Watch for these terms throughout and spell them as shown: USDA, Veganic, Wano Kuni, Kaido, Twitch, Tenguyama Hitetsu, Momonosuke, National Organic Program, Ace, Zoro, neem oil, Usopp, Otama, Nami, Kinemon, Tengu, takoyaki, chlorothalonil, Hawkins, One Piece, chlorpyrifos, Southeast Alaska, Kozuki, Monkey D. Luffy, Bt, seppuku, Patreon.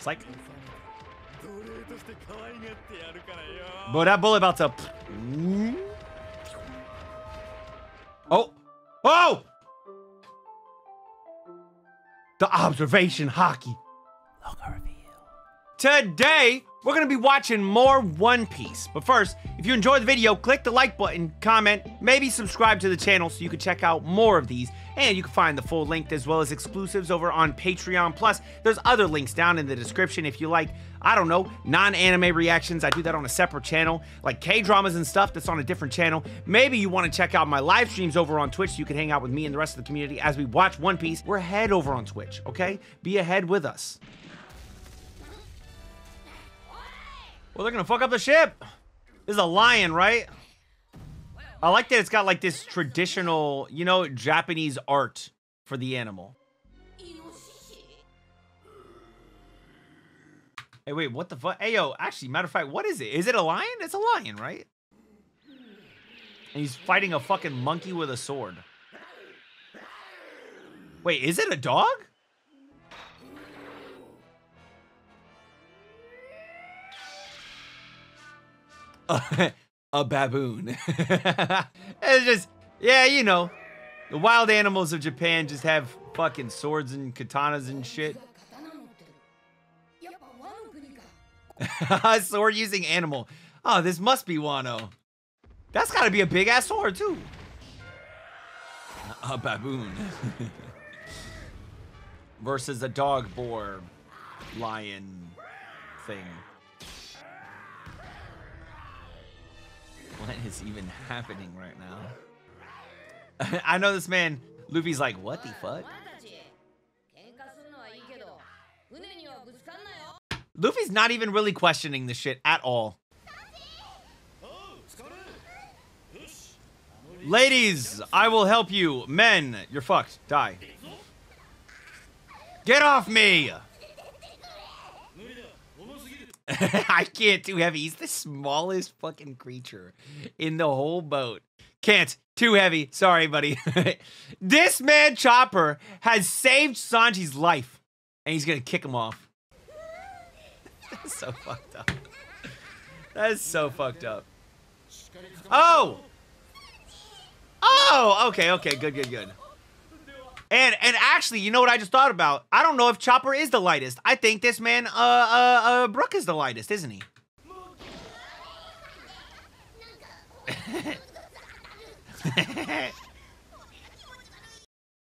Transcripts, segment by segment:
Psych. Bro, that bullet about to... Oh! Oh! The observation hockey. Today, we're gonna be watching more One Piece. But first, if you enjoyed the video, click the like button, comment, maybe subscribe to the channel so you can check out more of these. And you can find the full length as well as exclusives over on Patreon. Plus, there's other links down in the description if you like, I don't know, non-anime reactions. I do that on a separate channel, like K-dramas and stuff that's on a different channel. Maybe you want to check out my live streams over on Twitch so you can hang out with me and the rest of the community as we watch One Piece. We're ahead over on Twitch, okay? Be ahead with us. Well, they're gonna fuck up the ship. This is a lion, right? I like that it's got like this traditional, you know, Japanese art for the animal. Hey, wait, what the fuck? Hey, yo, actually, matter of fact, what is it? Is it a lion? It's a lion, right? And he's fighting a fucking monkey with a sword. Wait, is it a dog? A baboon. It's just, yeah, you know, the wild animals of Japan just have fucking swords and katanas and shit. Sword using animal. Oh, this must be Wano. That's gotta be a big ass sword too. A baboon. Versus a dog, boar, lion thing. What is even happening right now? I know this man, Luffy's like, what the fuck? Luffy's not even really questioning this shit at all. Ladies, I will help you. Men, you're fucked. Die. Get off me! I can't too heavy. He's the smallest fucking creature in the whole boat. Can't too heavy. Sorry, buddy. This man Chopper has saved Sanji's life, and he's gonna kick him off. That's so fucked up. That's so fucked up. Oh. Oh. Okay. Okay. Good. Good. Good. And actually, you know what I just thought about? I don't know if Chopper is the lightest. I think this man, Brook is the lightest, isn't he?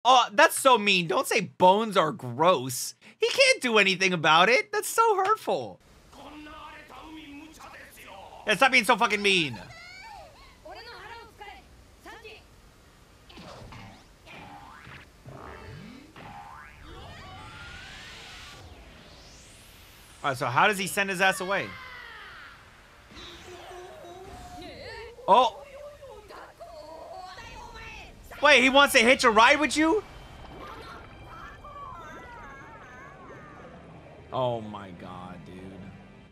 Oh, that's so mean. Don't say bones are gross. He can't do anything about it. That's so hurtful. Yeah, stop being so fucking mean. All right, so how does he send his ass away? Oh! Wait, he wants to hitch a ride with you? Oh my god, dude.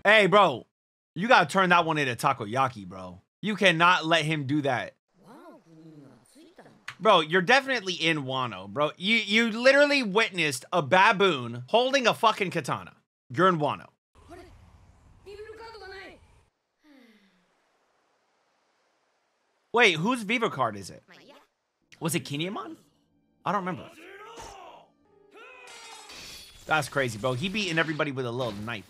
Hey, bro. You gotta turn that one into takoyaki, bro. You cannot let him do that. Bro, you're definitely in Wano, bro. You literally witnessed a baboon holding a fucking katana. You're in Wano. Wait, whose Viva card is it? Was it Kinemon? I don't remember. That's crazy, bro. He beating everybody with a little knife.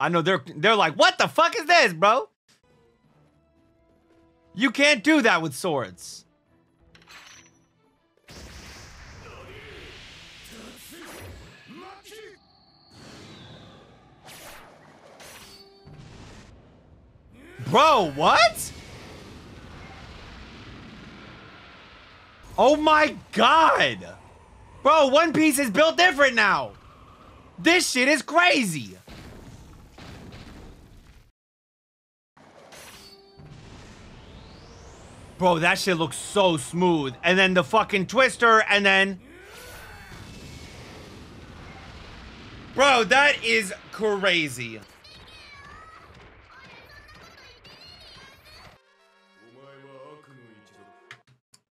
I know they're like, what the fuck is this, bro? You can't do that with swords. Bro, what? Oh my god! Bro, One Piece is built different now! This shit is crazy! Bro, that shit looks so smooth. And then the fucking twister, and then... Bro, that is crazy.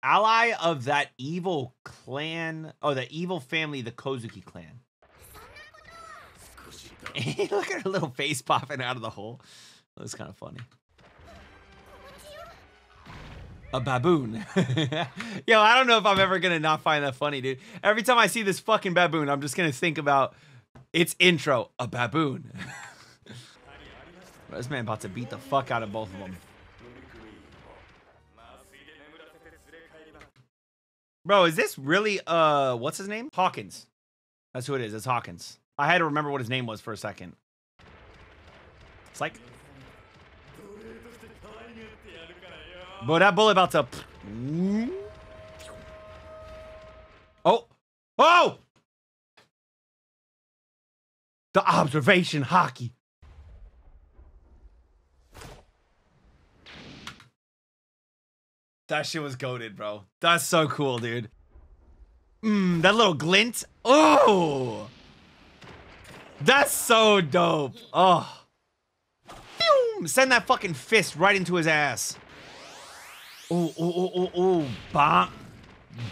Ally of that evil clan, oh, the evil family, the Kozuki clan. Look at her little face popping out of the hole. That was kind of funny. A baboon. Yo, I don't know if I'm ever gonna not find that funny, dude. Every time I see this fucking baboon, I'm just gonna think about its intro, a baboon. This man about to beat the fuck out of both of them. Bro, is this really, what's his name? Hawkins. That's who it is. It's Hawkins. I had to remember what his name was for a second. It's like... Bro, that bullet about to... Oh! Oh! The observation hockey. That shit was goated, bro. That's so cool, dude. That little glint. Oh! That's so dope. Oh. Boom! Send that fucking fist right into his ass. Oh, oh, oh, oh, oh.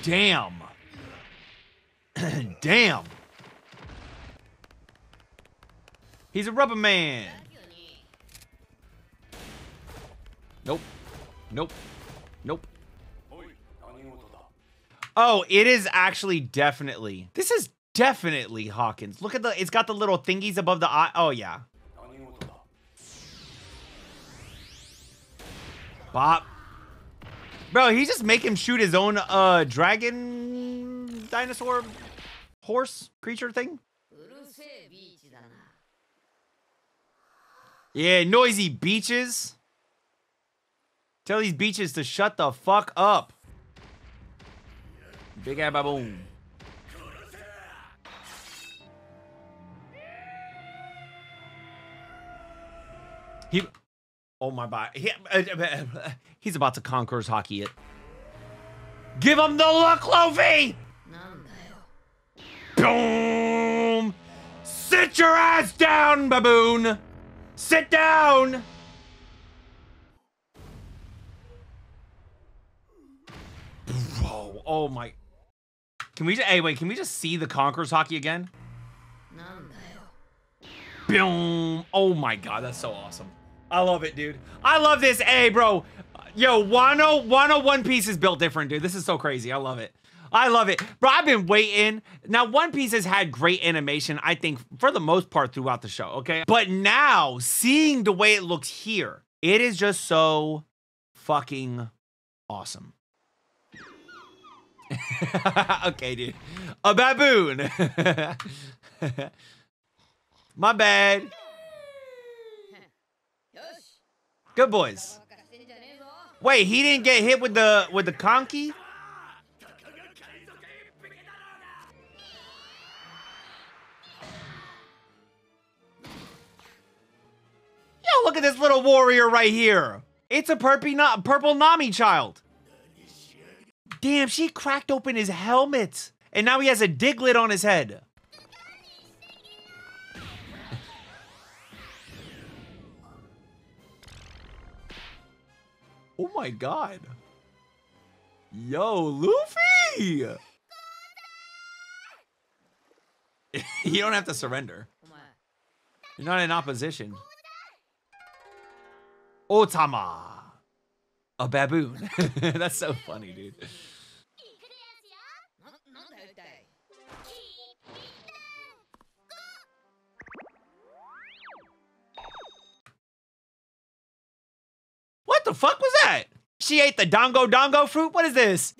Damn. Damn. He's a rubber man. Nope. Nope. Nope. Oh, it is actually definitely. This is definitely Hawkins. Look at the, it's got the little thingies above the eye. Oh, yeah. Bop. Bro, he just make him shoot his own dragon dinosaur horse creature thing. Yeah, noisy beaches. Tell these beaches to shut the fuck up. Big ass baboon. He, oh my god, he's about to conquer's hockey it. Give him the look, Luffy! Boom! Sit your ass down, baboon! Sit down! Bro, oh my... Can we just... Hey, wait, can we just see the Conqueror's Hockey again? Boom! Oh my god, that's so awesome. I love it, dude. I love this. Hey, bro. Yo, Wano One Piece is built different, dude. This is so crazy. I love it. I love it. Bro, I've been waiting. Now, One Piece has had great animation, I think, for the most part throughout the show, okay? But now, seeing the way it looks here, it is just so fucking awesome. Okay, dude. A baboon. My bad. Good boys. Wait, he didn't get hit with the conky? Yo, look at this little warrior right here. It's a purple Nami child. Damn, she cracked open his helmet. And now he has a Diglett on his head. Oh my god. Yo, Luffy! You don't have to surrender. You're not in opposition. Otama! A baboon. That's so funny, dude. What the fuck was that? She ate the dongo fruit? What is this?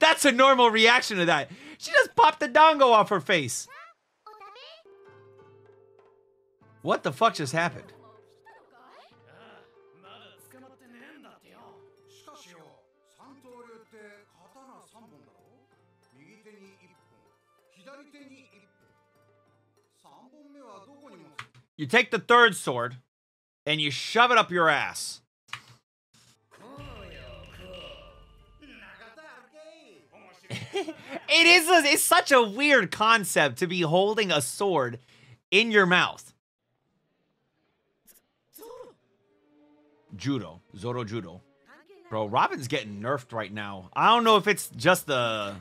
That's a normal reaction to that. She just popped the dongo off her face. What the fuck just happened? You take the third sword, and you shove it up your ass. It is a, it's such a weird concept to be holding a sword in your mouth. Judo. Zoro Judo. bro. Robin's getting nerfed right now. I don't know if it's just the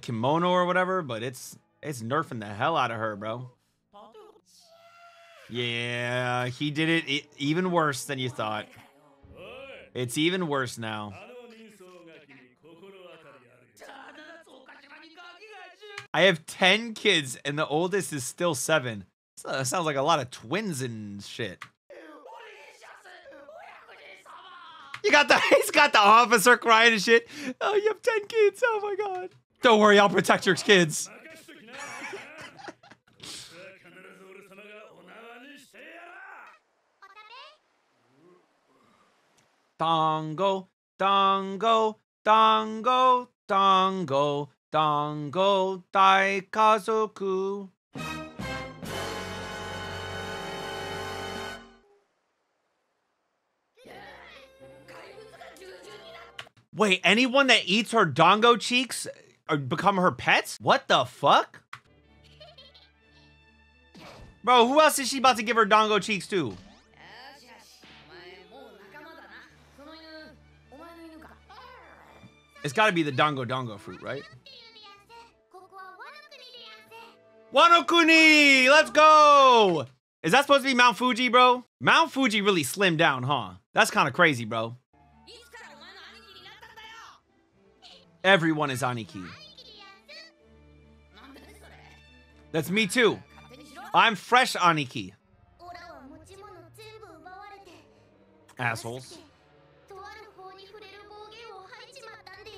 kimono or whatever, but it's nerfing the hell out of her, bro. Yeah, he did it even worse than you thought. It's even worse now. I have 10 kids, and the oldest is still 7. That sounds like a lot of twins and shit. You got the, he's got the officer crying and shit. Oh, you have 10 kids. Oh my God. Don't worry, I'll protect your kids. Dongo, dongo, dongo, dongo, dongo, dai kazoku. Wait, anyone that eats her dongo cheeks become her pets? What the fuck? Bro, who else is she about to give her dongo cheeks to? It's gotta be the dongo dongo fruit, right? Wano Kuni! Let's go! Is that supposed to be Mount Fuji, bro? Mount Fuji really slimmed down, huh? That's kind of crazy, bro. Everyone is Aniki. That's me too. I'm fresh Aniki. Assholes.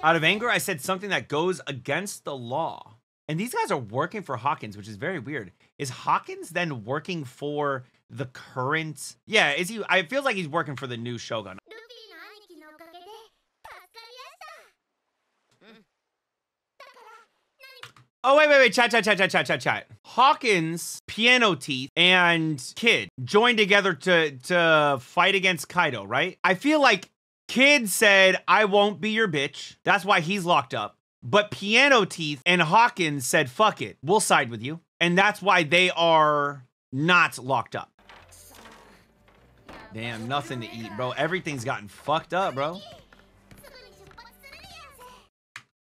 Out of anger, I said something that goes against the law. And these guys are working for Hawkins, which is very weird. Is Hawkins then working for the current? Yeah, is he? I feel like he's working for the new Shogun. Oh, wait, chat. Hawkins, Piano Teeth, and Kid joined together to fight against Kaido, right? I feel like Kid said, I won't be your bitch. That's why he's locked up. But Piano Teeth and Hawkins said, fuck it, we'll side with you. And that's why they are not locked up. Damn, nothing to eat, bro. Everything's gotten fucked up, bro.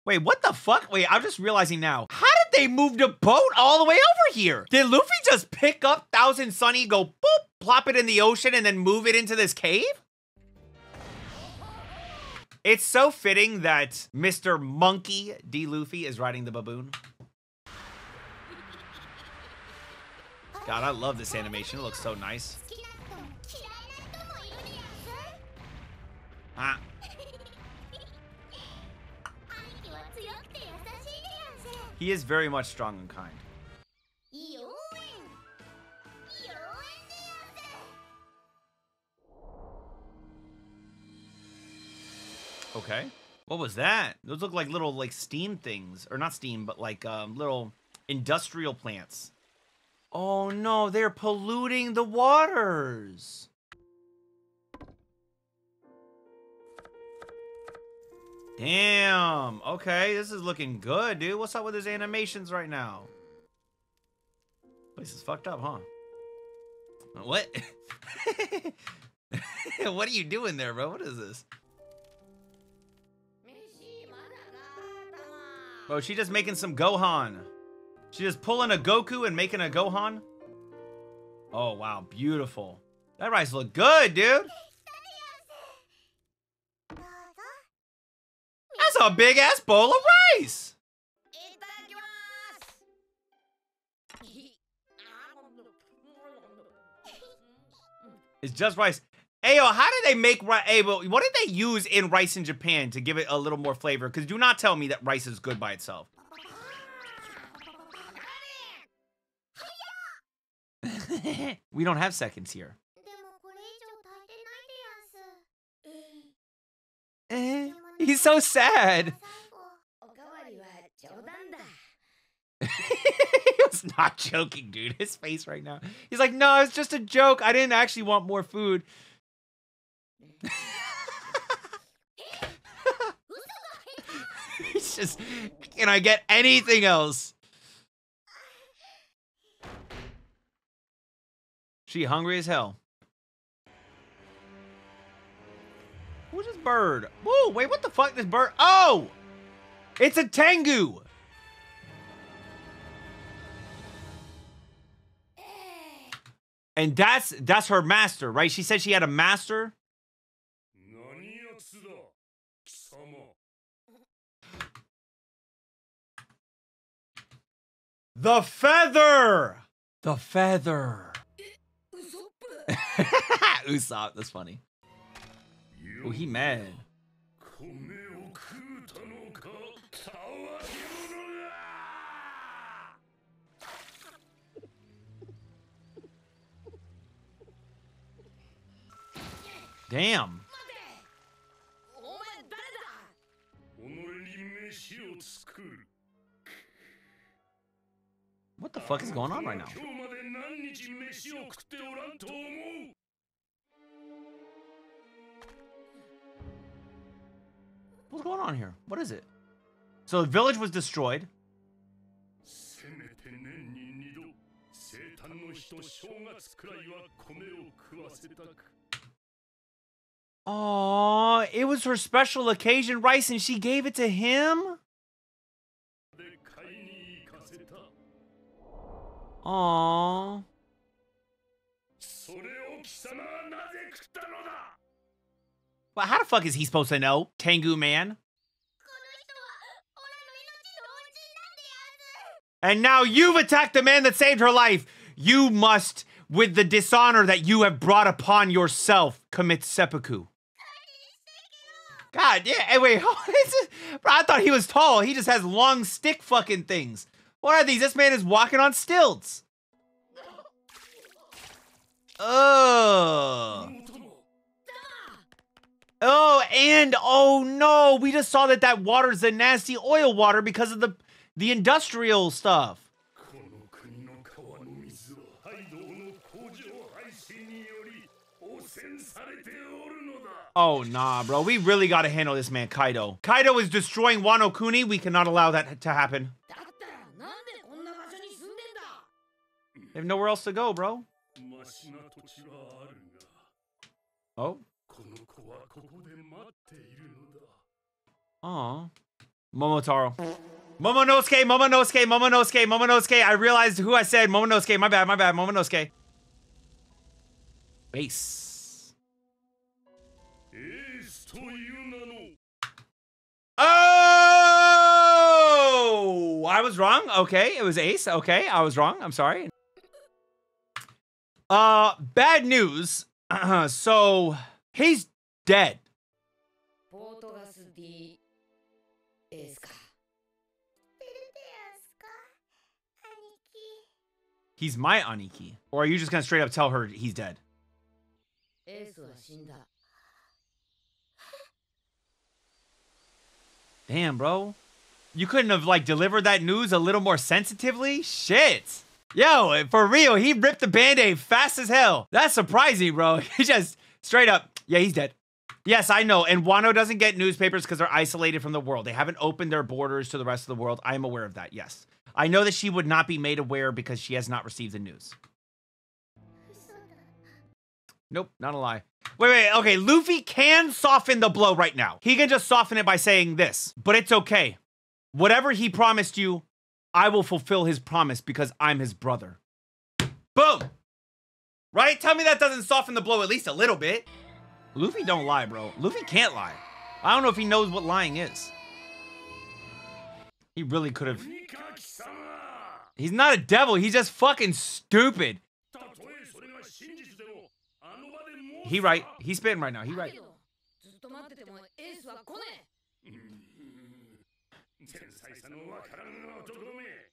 Wait, what the fuck? Wait, I'm just realizing now. How did they move the boat all the way over here? Did Luffy just pick up Thousand Sunny, go boop, plop it in the ocean, and then move it into this cave? It's so fitting that Mr. Monkey D. Luffy is riding the baboon. God, I love this animation. It looks so nice. Ah. He is very much strong and kind. Okay. What was that? Those look like little, like, steam things. Or not steam, but, like, little industrial plants. Oh, no. They're polluting the waters. Damn. Okay, this is looking good, dude. What's up with his animations right now? Place is fucked up, huh? What? What are you doing there, bro? What is this? Bro, she just making some Gohan. She just pulling a Goku and making a Gohan. Oh, wow. Beautiful. That rice look good, dude. That's a big-ass bowl of rice! It's just rice. Ayo, how did they make rice? Ayo, what did they use in rice in Japan to give it a little more flavor? Because do not tell me that rice is good by itself. We don't have seconds here. He's so sad. He was not joking, dude. His face right now. He's like, no, it's just a joke. I didn't actually want more food. It's just, can I get anything else? She hungry as hell. Who just bird. Whoa, wait, what the fuck? This bird. Oh! It's a Tengu! And that's her master, right? She said she had a master. The feather! The feather. Usopp, that's funny. Oh, he mad. Damn. What the fuck is going on right now? What's going on here? What is it? So the village was destroyed. Oh, it was her special occasion rice and she gave it to him? Aww. Well, how the fuck is he supposed to know? Tengu man. And now you've attacked the man that saved her life. You must, with the dishonor that you have brought upon yourself, commit seppuku. God, yeah. Hey, wait. Bro, I thought he was tall. He just has long stick fucking things. What are these? This man is walking on stilts. Oh. Oh, and oh no, we just saw that that water's the nasty oil water because of the industrial stuff. Oh, nah, bro. We really got to handle this man, Kaido. Kaido is destroying Wano Kuni. We cannot allow that to happen. They have nowhere else to go, bro. Oh. Aw. Momotaro. Momonosuke, Momonosuke, Momonosuke, Momonosuke. I realized who I said. Momonosuke. My bad, Momonosuke. Base. Oh! I was wrong. Okay, it was Ace. Okay, I was wrong. I'm sorry. Bad news. So he's dead. He's my Aniki. Or are you just gonna straight up tell her he's dead? Damn, bro. You couldn't have like delivered that news a little more sensitively? Shit. Yo, for real, he ripped the band-aid fast as hell. That's surprising, bro. He just straight up, yeah, he's dead. Yes, I know. And Wano doesn't get newspapers because they're isolated from the world. They haven't opened their borders to the rest of the world. I am aware of that, yes. I know that she would not be made aware because she has not received the news. Nope, not a lie. Wait, wait, okay. Luffy can soften the blow right now. He can just soften it by saying this, but it's okay. Whatever he promised you, I will fulfill his promise because I'm his brother. Boom! Right? Tell me that doesn't soften the blow at least a little bit. Luffy don't lie, bro. Luffy can't lie. I don't know if he knows what lying is. He really could have. He's not a devil. He's just fucking stupid. He right. He's spitting right now. He right.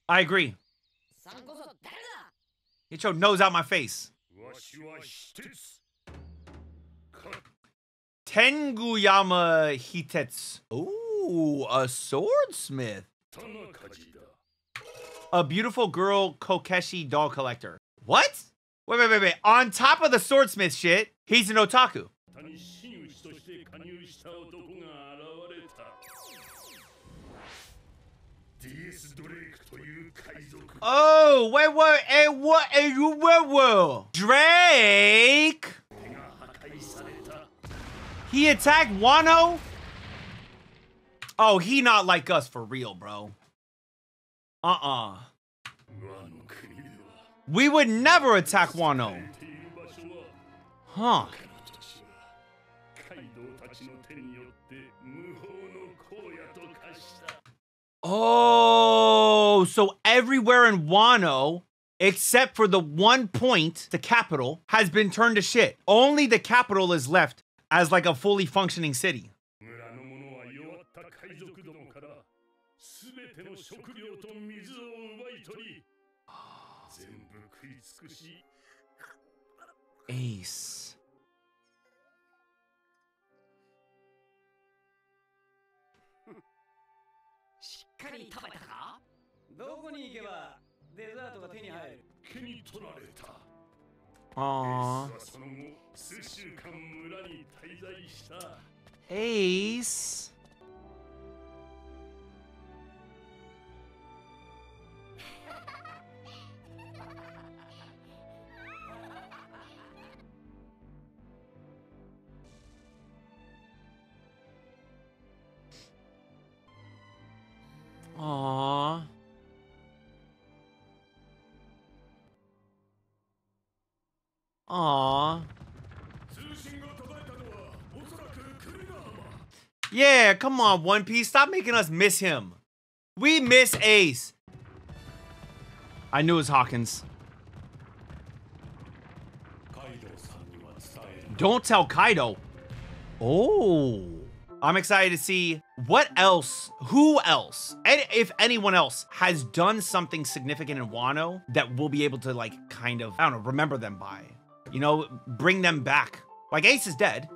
I agree. Get your nose out my face. Tenguyama Hitetsu. Ooh, a swordsmith. A beautiful girl Kokeshi doll collector. What? Wait, wait, wait, wait. On top of the swordsmith shit, he's an otaku. Oh, wait, wait, hey, what? Hey, what? Drake! He attacked Wano? Oh, he not like us for real, bro. Uh-uh. We would never attack Wano. Huh. Oh, so everywhere in Wano, except for the one point, the capital, has been turned to shit. Only the capital is left as like a fully functioning city. Ace. Aww. Ace. Aww. Aww. Yeah, come on, One Piece. Stop making us miss him. We miss Ace. I knew it was Hawkins. Don't tell Kaido. Oh. I'm excited to see what else, who else, and if anyone else has done something significant in Wano that we'll be able to like kind of, I don't know, remember them by, you know, bring them back. Like Ace is dead,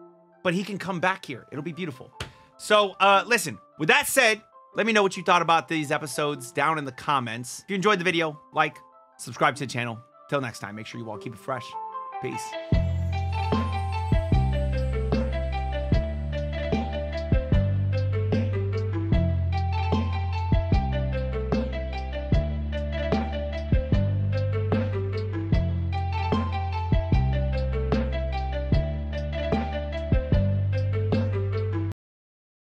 but he can come back here. It'll be beautiful. So listen, with that said, let me know what you thought about these episodes down in the comments. If you enjoyed the video, like, subscribe to the channel. Till next time, make sure you all keep it fresh. Peace.